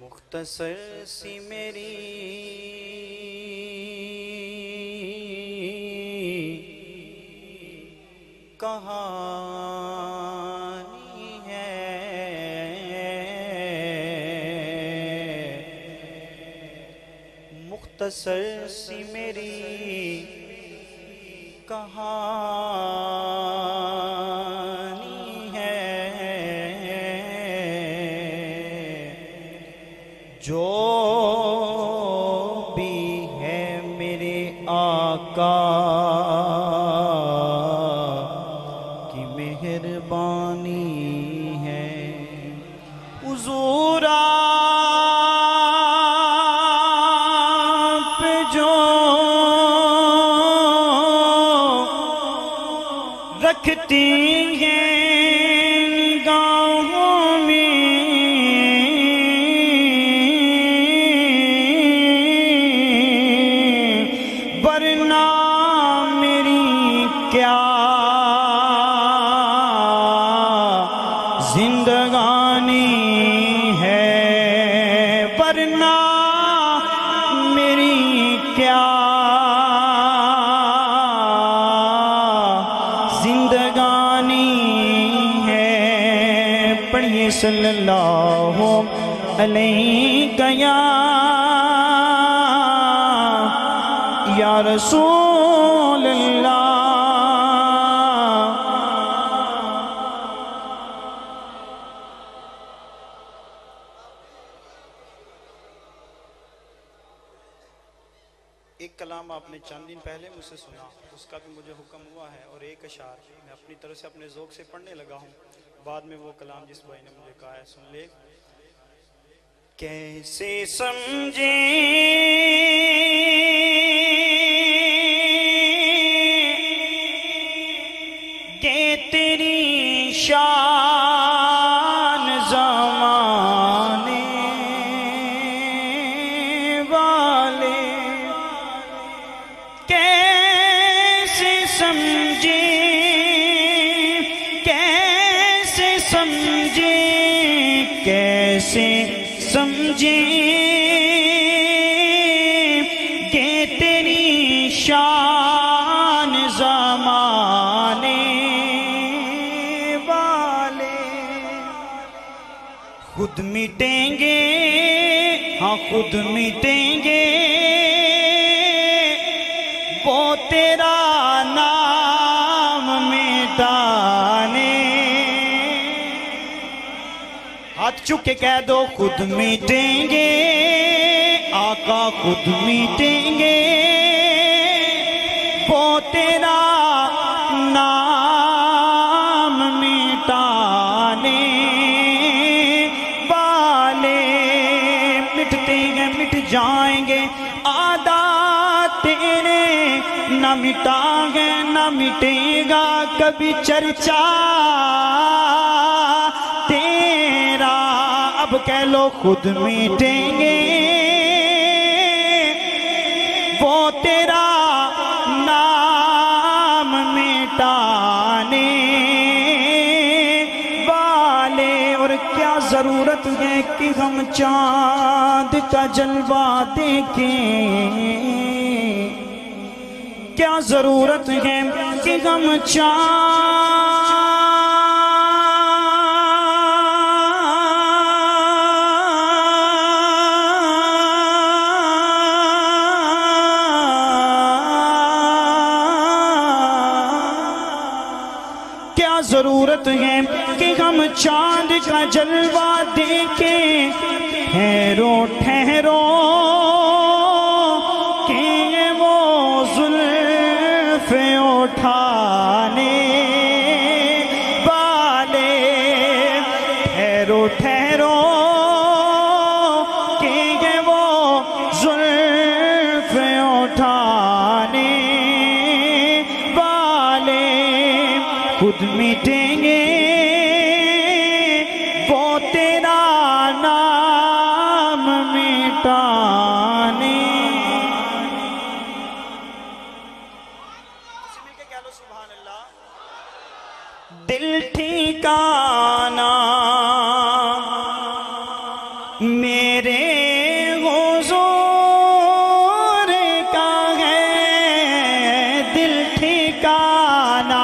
मुख्तसर सी मेरी कहानी है, मुख्तसर सी मेरी कहानी है। जो भी है मेरे आका की मेहरबानी है। हुजूर आप जो रखती हैं गाँवों में, वरना मेरी क्या जिंदगानी है, वरना मेरी क्या सल्लल्लाहु अलैहि या रसूल अल्लाह। एक कलाम आपने चंद दिन पहले मुझसे सुना, उसका भी मुझे हुक्म हुआ है और एक अशार मैं अपनी तरफ से अपने ज़ौक़ से पढ़ने लगा हूँ। बाद में वो कलाम जिस भाई ने मुझे कहा है सुन ले। कैसे समझे के तेरी शान ज़माने वाले, कैसे समझे के तेरी शान ज़माने वाले। खुद मिटेंगे, हाँ खुद मिटेंगे वो तेरा नाम मिटाने। हाथ चुक के कह दो खुद मिटेंगे आका, खुद मिटेंगे वो तेरा नाम मिटाने वाले। मिटते हैं मिट जाएंगे आदा तेरे, न मिटा है न मिटेगा कभी चर्चा तेरा। अब कह लो खुद मिटेंगे वो तेरा नाम मिटाने वाले। और क्या जरूरत है कि हम चाँद का जलवा देखें, क्या जरूरत है कि हम जरूरत है कि हम चांद का जलवा देखे। ठहरो ठहरो कि वो जुल्फे उठाने वाले, ठहरो ठहरो कि वो जुल्फे उठाने। खुद मिटेंगे वो तेरा नाम मिटाने। सुभान अल्लाह। दिल ठिकाना मेरे हुजूर का है दिल ठिकाना।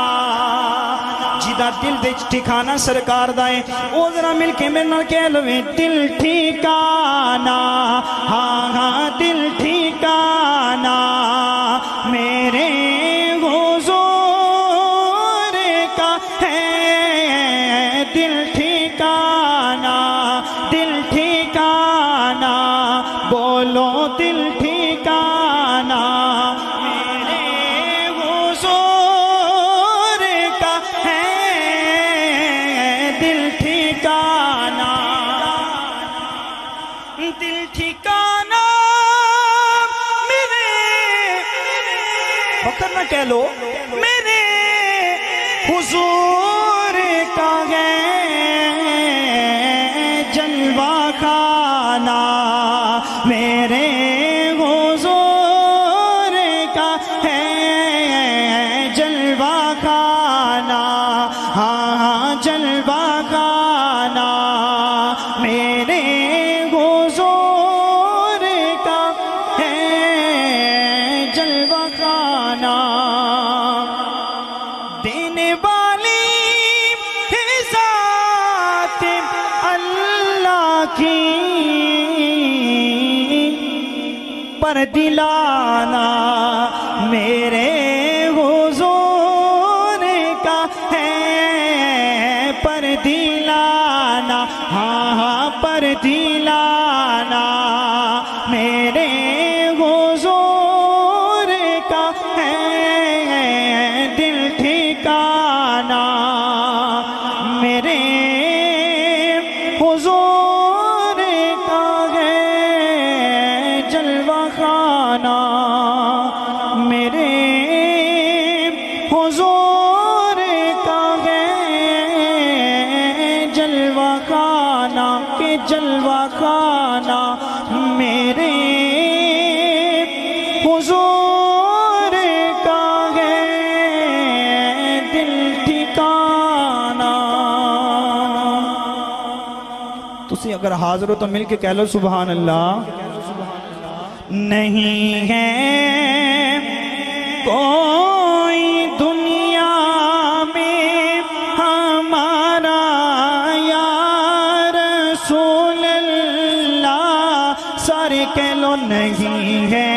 जिदा दिल दे ठिकाना सरकार दा है ओ जरा मिलके मेरे नाल कह लो दिल ठिकाना। हाँ हाँ दिल ठिकाना मेरे हुजूर का है दिल ठिकाना। दिल ठिकाना बोलो दिल ठिकाना मेरे हुजूर का है दिल ठिकाना। दिल ठिकाना मेरे फकर ना कह लो मेरे हुजूर का है खाना। मेरे हुजूर का है जलवा खाना। हाँ जलवा खाना मेरे हुजूर का है जलवा खाना। देने वाली ज़ात अल्लाह की पर दिलाना मेरे हुजूर का है पर दिलाना। हाँ हाँ पर दिलाना मेरे हुजूर का है दिल ठिकाना। मेरे हुजूर का है जलवा खाना। मेरे हुजूर का है जलवा खाना के जलवा खाना। मेरे हुजूर का है दिल ठिकाना। तुसी अगर हाजिर हो तो मिल के कह लो सुभान अल्लाह। नहीं है कोई दुनिया में हमारा या रसूल अल्लाह। सारे कह लो नहीं है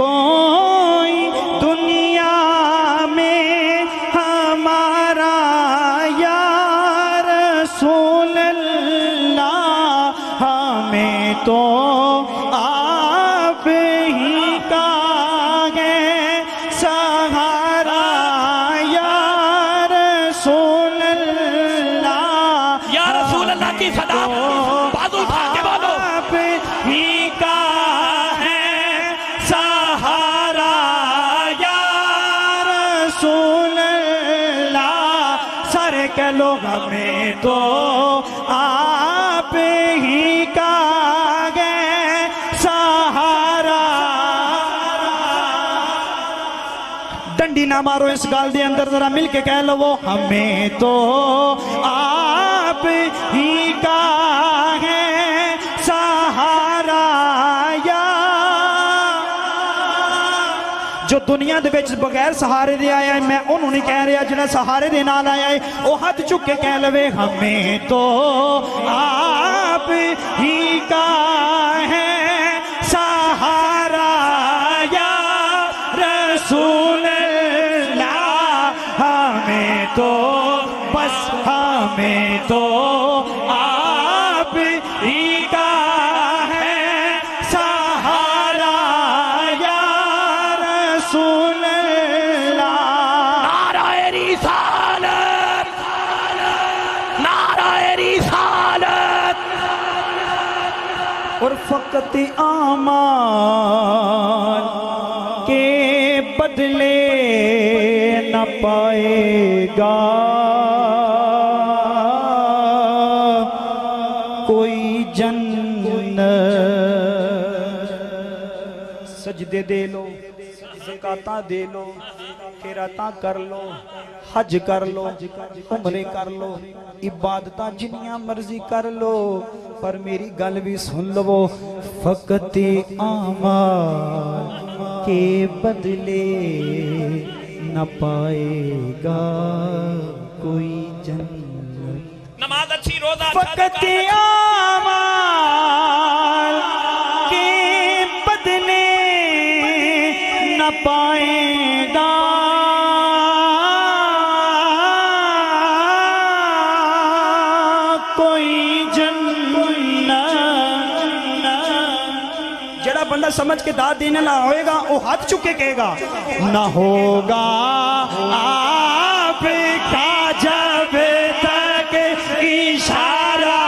कोई दुनिया में हमारा या रसूल अल्लाह। हमें तो लोग हमें तो आप ही का है सहारा। डंडी ना मारो इस गाल दे अंदर जरा मिल के कह लो वो हमें तो आप ही का है सहारा। या जो दुनिया के बगैर सहारे दे आया है मैं उन्होंने नहीं कह रहा जिन्हें सहारे दे नाल आया है वो हाथ चुक के कह लवे हमें तो आप ही का है सहारा। या रसूल अल्लाह हमें तो बस हमें तो आप ही का और फकत आमाल के बदले न पाएगा कोई जन्नत। सजदे दे लो, ज़कात दे लो, जियारतां कर लो, हज कर लो, उमरे कर लो, इबादतां जिन्नियां मर्जी कर लो, पर मेरी गल भी सुन लवो। फकत आमाल के बदले न पाएगा कोई जन्नत। नमाज अच्छी, रोजा अच्छा, फकत आमाल के बदले न पाएगा समझ के दाद देने ना होएगा, वो हाथ चुके कहेगा ना होगा आपका जब तक इशारा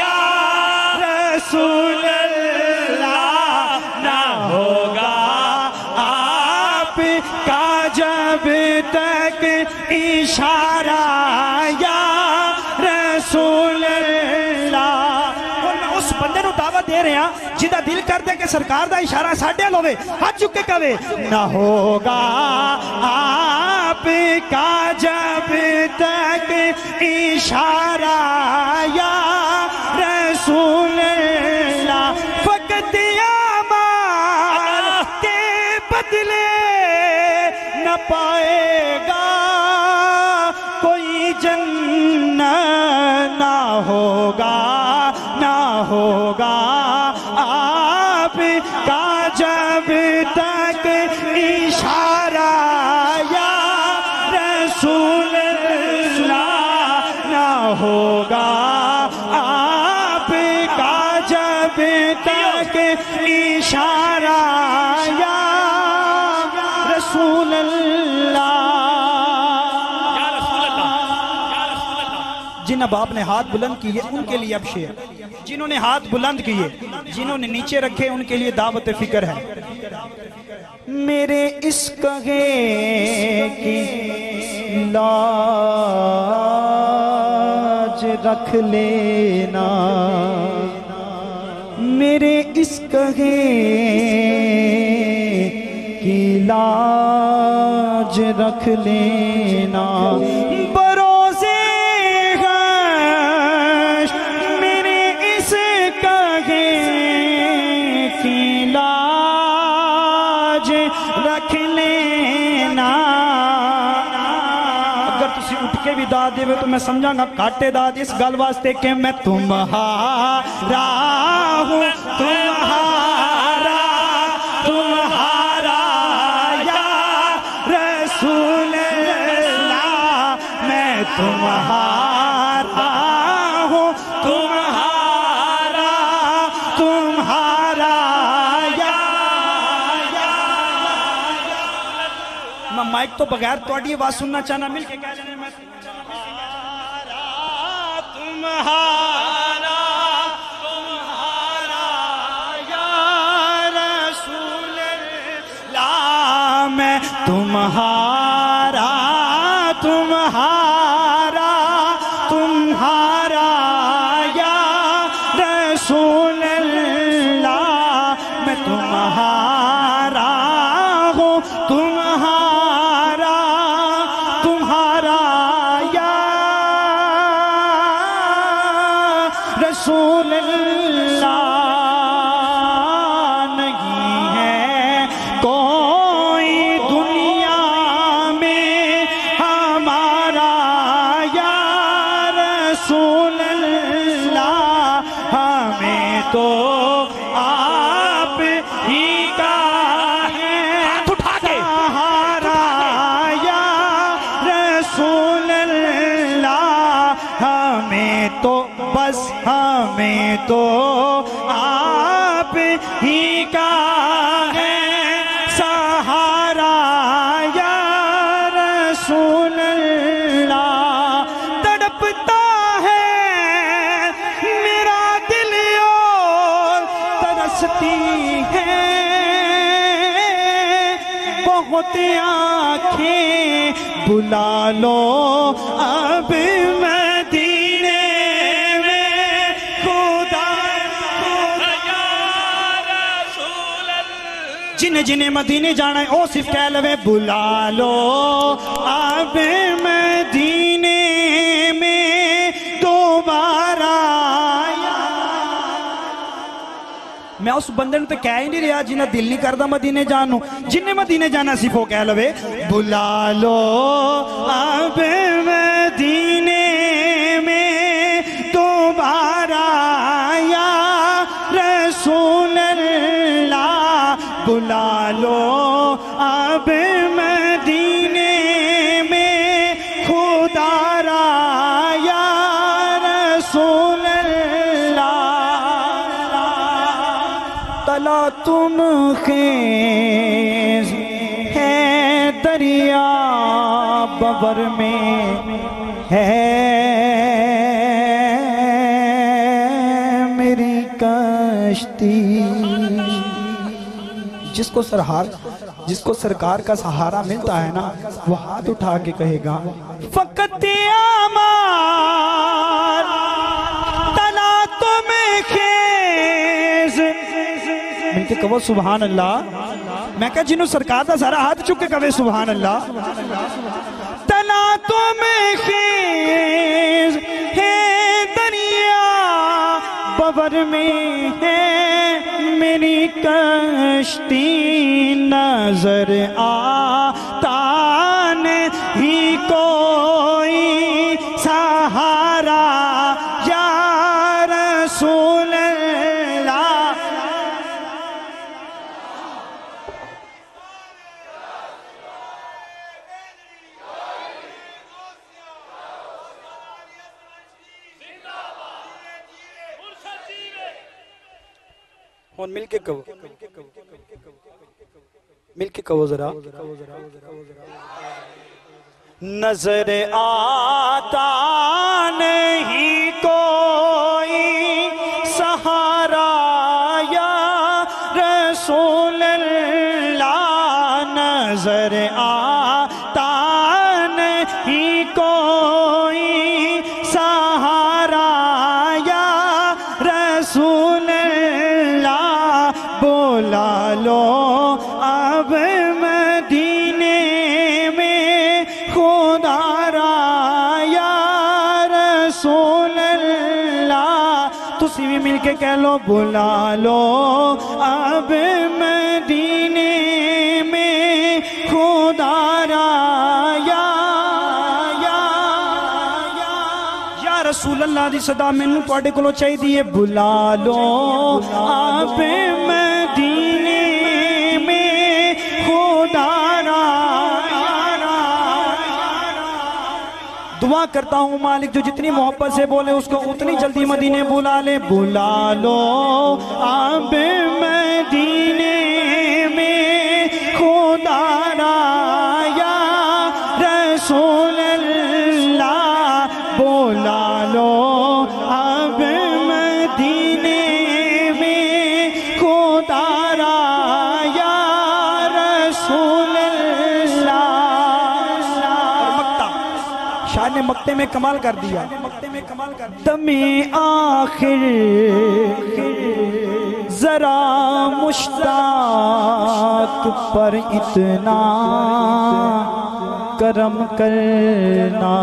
या रसूल अल्लाह, ना होगा आपका जब तक इशारा या रसूल अल्लाह। और मैं उस बंदे को दावा दे रहा जिदा दिल कर दे के सरकार दा इशारा साढ़े लोवे, हाथ चुक के कवे ना होगा आपका जब तक इशारा या रसूल अल्लाह। फकत आमाल के बदले न पाएगा कोई जन्नत, ना होगा, ना होगा आपका जब तक इशारा या रसूल अल्लाह, ना होगा आपका जब तक इशारा या रसूल अल्लाह। जिन बाप ने हाथ बुलंद किए उनके लिए अब शेर, जिन्होंने हाथ बुलंद किए, जिन्होंने नीचे रखे उनके लिए दावत फिक्र है। मेरे इस कहे की लाज रख लेना, मेरे इस कहे की लाज रख लेना, देवे तो मैं समझांगा काटे दाद इस गल वास्ते के मैं तुम्हारा हूं, तुम्हारा, तुम्हारा या रसूल अल्लाह, मैं तुम्हारा हूं, तुम्हारा, तुम्हारा या, या, या। मैं माइक तो बगैर थोड़ी आवाज सुनना चाहना, मिलके कह जाने मैं तुम्हारा, तुम्हारा या रसूल अल्लाह, मैं तुम्हारा, तुम्हारा, तुम्हारा या रसूल अल्लाह, मैं तुम्हारा हूँ, तुम्हारा, तुम्हारा या रसूल अल्लाह। नहीं है कोई दुनिया में हमारा या रसूल अल्लाह, हमें तो आप ही का है सहारा या रसूल अल्लाह, हमें तो बस, हमें तो आप ही का है सहारा या रसूल अल्लाह। तड़पता है मेरा दिल और तरसती है बहुत आँखें, बुला लो अब मैं जिन्हें जिन्हें मदीने जाना है ओ सिर्फ कह लवे बुला लो आबे मदीने में दोबारा। मैं उस बंदन पे कह ही नहीं रहा जिन्हें दिल नहीं करता मदीने जानू, जिन्हें मदीने जाना सिर्फ वो कह लवे बुला लो आबे मदीने में दोबारा या रसूल बुला लो अब मदीने में खुदा रा या रसूल अल्लाह। तला तुम खेज है दरिया बबर में है मेरी कश्ती। जिसको सरहार जिसको सरकार का सहारा मिलता है ना वो हाथ उठा के कहेगा फकत आमार तला तुम्हें खेज मिलके कहो सुभान अल्लाह। मैं कह जिन्हों सरकार का सहारा हाथ चुक के कहे सुभान अल्लाह। तला तुम्हें खेज है दरिया बबर में है मेरी कश्ती नजर आता नहीं कोई सहारा या रसूल अल्लाह। और मिलके कहो जरा नजर आता नहीं कोई सहारा या रसूल अल्लाह। नजर आता नहीं कोई सहारा या रसूल बुला लो अब मदीने में खुदा रा या रसूल अल्लाह। तुसी भी मिलके कह लो बुला लो अब मदीने में खुदा रा या रसूल अल्लाह दी सदा मैनू तुहाडे कोलों चाहिदी है। बुला लो आप मदीने में खुदा रा। दुआ करता हूँ मालिक जो जितनी मोहब्बत से बोले उसको उतनी जल्दी मदीने बुला ले। बुला लो आप मदीने में खुदा रा या रसूल बुला लो अब मदीने में खुदा रा या रसूल अल्लाह। शायद ने मक्ते में कमाल कर दिया। दमे आखिर जरा मुश्ताक पर इतना करम करना।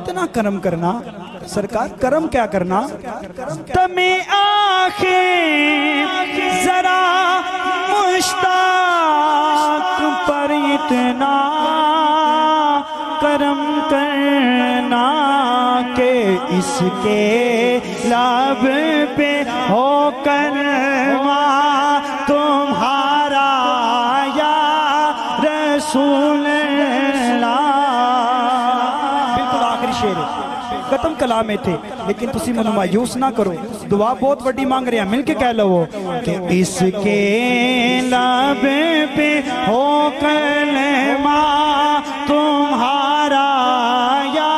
इतना करम करना सरकार करम क्या करना। तुम्हें आंखें जरा मुश्ताक पर इतना करम करना के इसके लाभ पे हो करवा तुम्हारा या रसूल खत्म कला में थे लेकिन तुसी मनु मायूस ना करो। दुआ बहुत बड़ी मांग रहे हैं मिलके कह लो कि इसके लब पे हो कलमा तुम्हारा या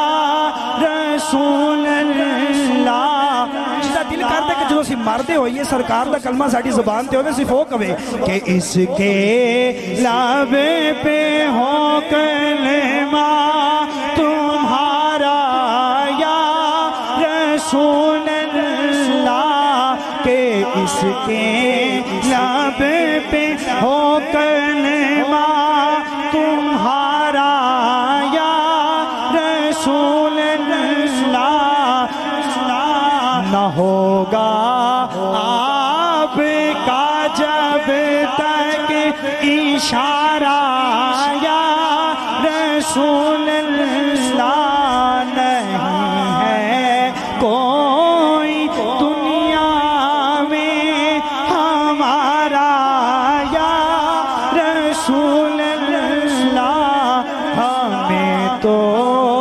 रसूल अल्लाह। जिसका दिल करता कि जो असी मरते होइए सरकार का कलमा साड़ी जुबान ते होवे सिर्फ ओ कवे कि इसके लब पे हो कलमा के इसके लाभ पे हो कलमा तुम्हारा या रसूल अल्लाह, न होगा आपका जब तक इशारा या रसूल अल्लाह, नहीं है कोई दुनिया में हमारा या रसूल अल्लाह, हमें तो